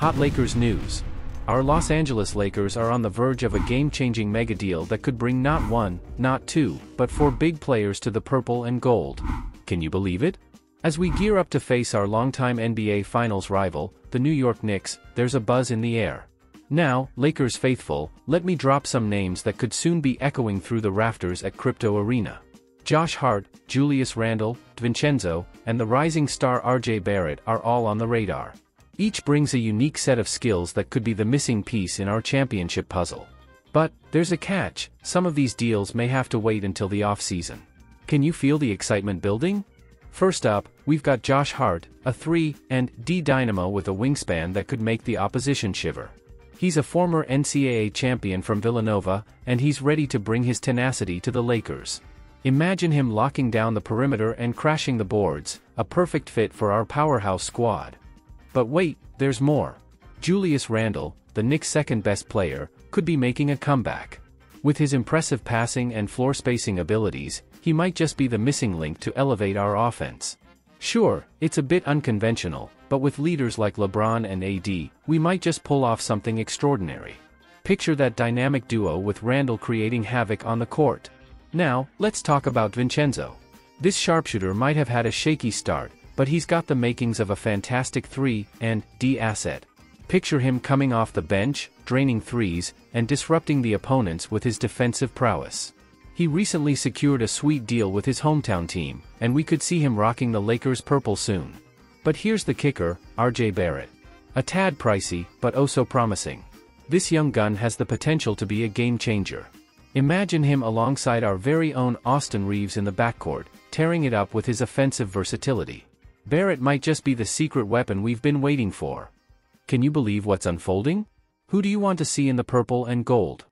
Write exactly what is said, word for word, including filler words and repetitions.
Hot Lakers news. Our Los Angeles Lakers are on the verge of a game-changing mega deal that could bring not one, not two, but four big players to the purple and gold. Can you believe it? As we gear up to face our longtime N B A Finals rival, the New York Knicks, there's a buzz in the air. Now, Lakers faithful, let me drop some names that could soon be echoing through the rafters at Crypto Arena. Josh Hart, Julius Randle, DiVincenzo, and the rising star R J Barrett are all on the radar. Each brings a unique set of skills that could be the missing piece in our championship puzzle. But, there's a catch, some of these deals may have to wait until the off-season. Can you feel the excitement building? First up, we've got Josh Hart, a three and D dynamo with a wingspan that could make the opposition shiver. He's a former N C A A champion from Villanova, and he's ready to bring his tenacity to the Lakers. Imagine him locking down the perimeter and crashing the boards, a perfect fit for our powerhouse squad. But wait, there's more. Julius Randle, the Knicks' second-best player, could be making a comeback. With his impressive passing and floor-spacing abilities, he might just be the missing link to elevate our offense. Sure, it's a bit unconventional, but with leaders like LeBron and A D, we might just pull off something extraordinary. Picture that dynamic duo with Randle creating havoc on the court. Now, let's talk about DiVincenzo. This sharpshooter might have had a shaky start, but he's got the makings of a fantastic three and D asset. Picture him coming off the bench, draining threes, and disrupting the opponents with his defensive prowess. He recently secured a sweet deal with his hometown team, and we could see him rocking the Lakers purple soon. But here's the kicker, R J Barrett. A tad pricey, but oh so promising. This young gun has the potential to be a game-changer. Imagine him alongside our very own Austin Reeves in the backcourt, tearing it up with his offensive versatility. Barrett might just be the secret weapon we've been waiting for. Can you believe what's unfolding? Who do you want to see in the purple and gold?